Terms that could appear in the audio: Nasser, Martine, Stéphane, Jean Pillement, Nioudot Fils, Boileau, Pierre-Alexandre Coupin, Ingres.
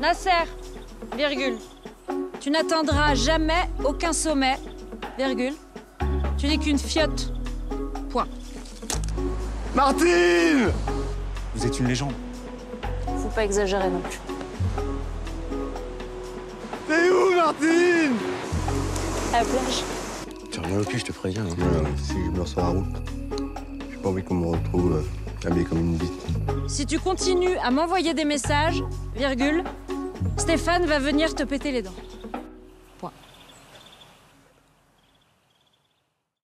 Nasser, virgule, tu n'atteindras jamais aucun sommet, virgule. Tu n'es qu'une fiotte, point. Martine! Vous êtes une légende. Faut pas exagérer non plus. T'es où, Martine? À la plage. T'as rien au cul, je te préviens. Hein. Si je me lance sur la route, j'ai pas envie qu'on me retrouve habillé comme une bite. Si tu continues à m'envoyer des messages, virgule, Stéphane va venir te péter les dents.